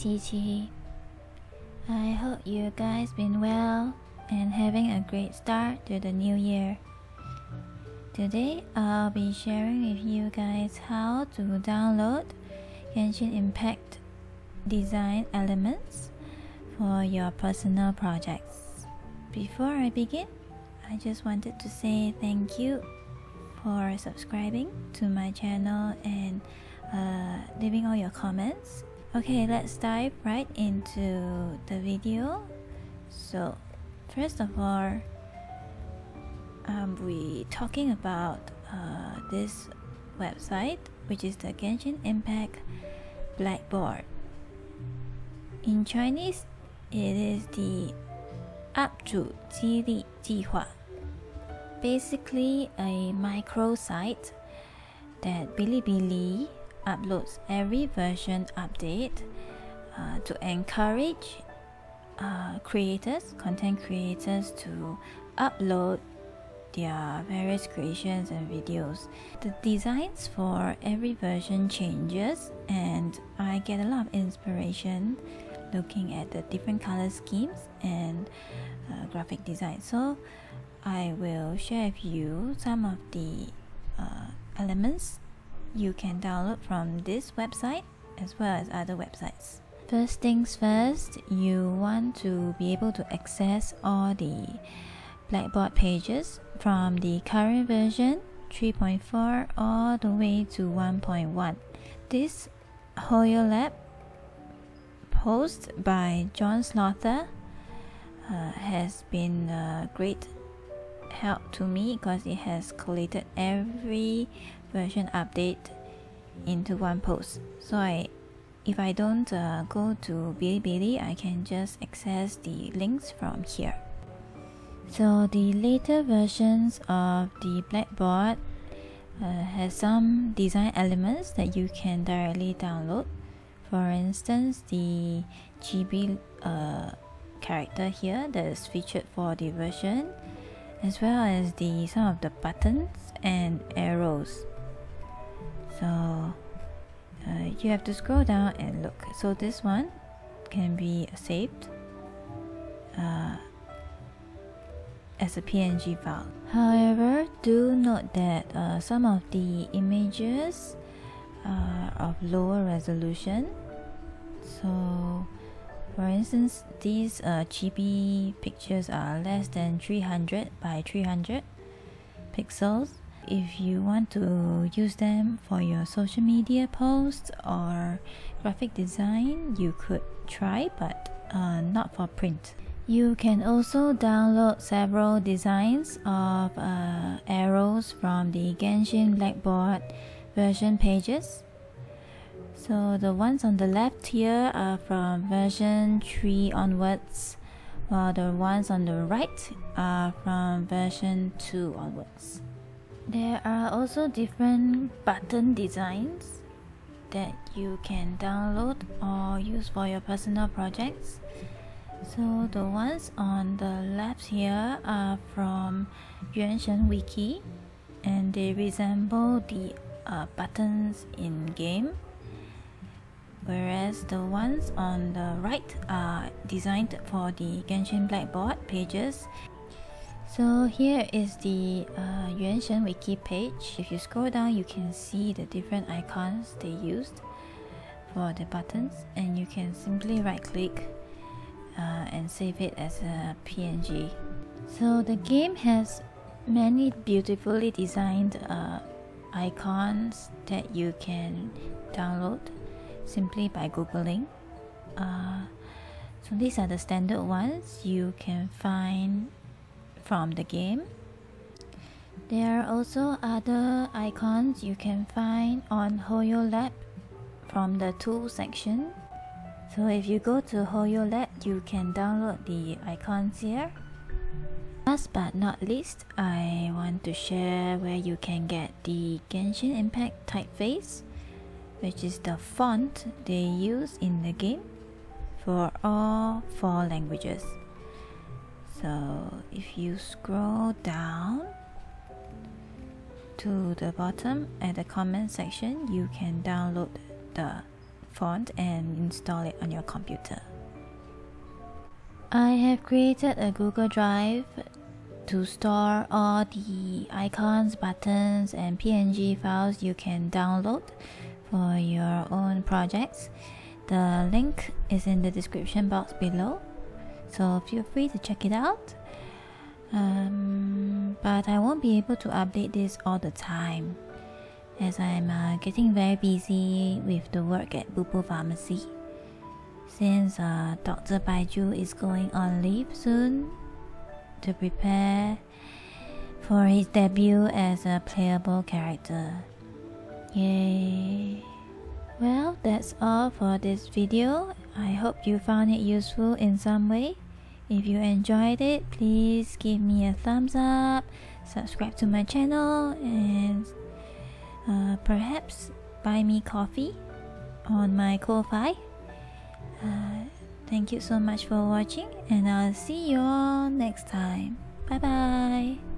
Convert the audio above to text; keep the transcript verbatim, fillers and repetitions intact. G G. I hope you guys been well and having a great start to the new year. Today I'll be sharing with you guys how to download Genshin Impact design elements for your personal projects. Before I begin, I just wanted to say thank you for subscribing to my channel and uh, leaving all your comments. Okay, let's dive right into the video. So first of all, um, we're talking about uh, this website, which is the Genshin Impact Blackboard. In Chinese, it is the U P主激励计划, basically a micro site that Bilibili uploads every version update uh, to encourage uh, creators, content creators, to upload their various creations and videos. The designs for every version changes, and I get a lot of inspiration looking at the different color schemes and uh, graphic design. So I will share with you some of the uh, elements you can download from this website as well as other websites. First things first, you want to be able to access all the Blackboard pages from the current version three point four all the way to one point one. This HoyoLab post by John Slother uh, has been a great help to me because it has collated every version update into one post. So I, if I don't uh, go to Bilibili, I can just access the links from here. So the later versions of the Blackboard uh, has some design elements that you can directly download. For instance, the chibi uh, character here that is featured for the version, as well as the some of the buttons and arrows. So uh, you have to scroll down and look. So this one can be saved Uh, as a P N G file. However, do note that uh, some of the images are of lower resolution. So for instance, these uh, chibi pictures are less than three hundred by three hundred pixels. If you want to use them for your social media posts or graphic design, you could try, but uh, not for print. You can also download several designs of uh, arrows from the Genshin Blackboard version pages. So the ones on the left here are from version three onwards, while the ones on the right are from version two onwards. There are also different button designs that you can download or use for your personal projects. So the ones on the left here are from Genshin Wiki, and they resemble the uh, buttons in game, whereas the ones on the right are designed for the Genshin Blackboard pages. So here is the uh, Genshin Wiki page. If you scroll down, you can see the different icons they used for the buttons, and you can simply right click Uh, and save it as a P N G. So the game has many beautifully designed uh, icons that you can download simply by googling. Uh, so these are the standard ones you can find from the game. There are also other icons you can find on HoyoLab from the tool section. So if you go to HoyoLab, you can download the icons here. Last but not least, I want to share where you can get the Genshin Impact typeface, which is the font they use in the game for all four languages. So if you scroll down to the bottom at the comment section, you can download the font and install it on your computer. I have created a Google Drive to store all the icons, buttons and P N G files you can download for your own projects. The link is in the description box below, so feel free to check it out. Um, but I won't be able to update this all the time, as I'm uh, getting very busy with the work at Bubu Pharmacy, since uh, Doctor Baiju is going on leave soon to prepare for his debut as a playable character. Yay! Well, that's all for this video. I hope you found it useful in some way. If you enjoyed it, please give me a thumbs up, subscribe to my channel, and uh, perhaps buy me coffee on my Ko-Fi. Uh, thank you so much for watching, and I'll see you all next time. Bye bye.